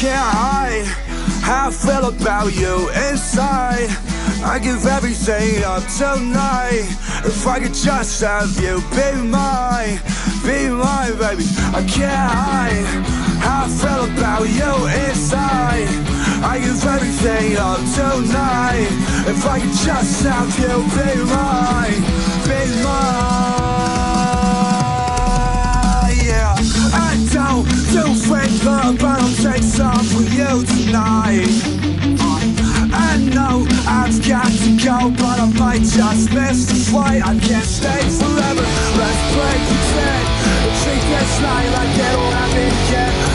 can't hide how I feel about you inside. I give everything up tonight. If I could just have you be mine, baby. I can't hide how I feel about you inside. I give everything up tonight. If I could just have you be mine love, but I'll take some from you tonight. I know I've got to go, but I might just miss the flight. I can't stay forever. Let's play pretend and treat this night like it'll happen again.